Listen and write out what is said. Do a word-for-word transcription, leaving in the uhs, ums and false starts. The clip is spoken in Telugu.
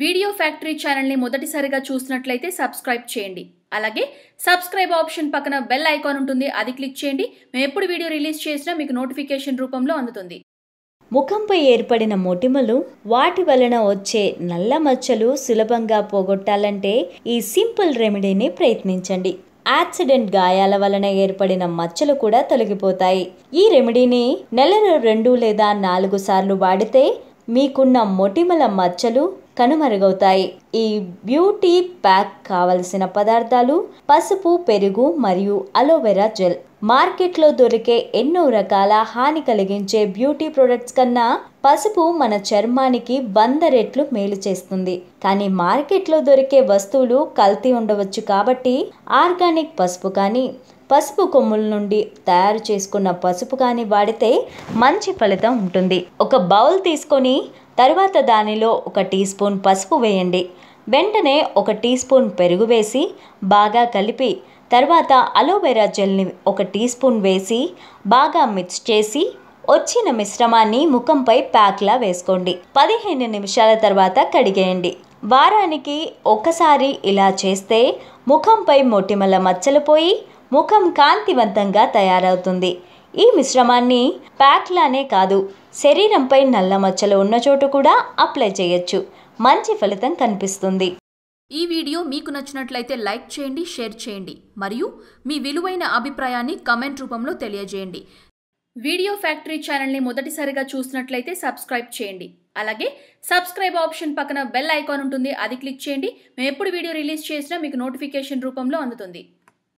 వీడియో ఫ్యాక్టరీ ఛానల్ ని మొదటిసారిగా చూస్తున్నట్లయితే సబ్స్క్రైబ్ చేయండి. అలాగే సబ్స్క్రైబ్ ఆప్షన్ పక్కన బెల్ ఐకాన్ ఉంటుంది, అది క్లిక్ చేయండి. మేము ఎప్పుడు వీడియో రిలీజ్ చేసినా మీకు నోటిఫికేషన్ రూపంలో అందుతుంది. ముఖంపై ఏర్పడిన మొటిమలు, వాటి వలన వచ్చే నల్ల మచ్చలు సులభంగా పోగొట్టాలంటే ఈ సింపుల్ రెమెడీని ప్రయత్నించండి. యాక్సిడెంట్ గాయాల వలన ఏర్పడిన మచ్చలు కూడా తొలగిపోతాయి. ఈ రెమెడీని నెలలో రెండు లేదా నాలుగు సార్లు వాడితే మీకున్న మొటిమల మచ్చలు కనుమరుగవుతాయి. ఈ బ్యూటీ ప్యాక్ కావలసిన పదార్థాలు పసుపు, పెరుగు మరియు అలోవెరా జెల్. మార్కెట్లో దొరికే ఎన్నో రకాల హాని కలిగించే బ్యూటీ ప్రొడక్ట్స్ కన్నా పసుపు మన చర్మానికి వంద రెట్లు మేలు చేస్తుంది. కానీ మార్కెట్లో దొరికే వస్తువులు కల్తీ ఉండవచ్చు, కాబట్టి ఆర్గానిక్ పసుపు కానీ పసుపు కొమ్ముల నుండి తయారు చేసుకున్న పసుపు కానీ వాడితే మంచి ఫలితం ఉంటుంది. ఒక బౌల్ తీసుకొని తరువాత దానిలో ఒక టీ స్పూన్ పసుపు వేయండి. వెంటనే ఒక టీ స్పూన్ పెరుగు వేసి బాగా కలిపి తర్వాత అలోవెరా జెల్ని ఒక టీ స్పూన్ వేసి బాగా మిక్స్ చేసి వచ్చిన మిశ్రమాన్ని ముఖంపై ప్యాక్లా వేసుకోండి. పదిహేను నిమిషాల తర్వాత కడిగేయండి. వారానికి ఒకసారి ఇలా చేస్తే ముఖంపై మొటిమల మచ్చలు పోయి ముఖం కాంతివంతంగా తయారవుతుంది. ఈ మిశ్రమాన్ని ప్యాక్లానే కాదు, శరీరంపై నల్ల మచ్చలు ఉన్న చోటు కూడా అప్లై చేయొచ్చు. మంచి ఫలితం కనిపిస్తుంది. ఈ వీడియో మీకు నచ్చినట్లయితే లైక్ చేయండి, షేర్ చేయండి మరియు మీ విలువైన అభిప్రాయాన్ని కామెంట్ రూపంలో తెలియజేయండి. వీడియో ఫ్యాక్టరీ ఛానల్ని మొదటిసారిగా చూసినట్లయితే సబ్స్క్రైబ్ చేయండి. అలాగే సబ్స్క్రైబ్ ఆప్షన్ పక్కన బెల్ ఐకాన్ ఉంటుంది, అది క్లిక్ చేయండి. మేము ఎప్పుడు వీడియో రిలీజ్ చేసినా మీకు నోటిఫికేషన్ రూపంలో అందుతుంది.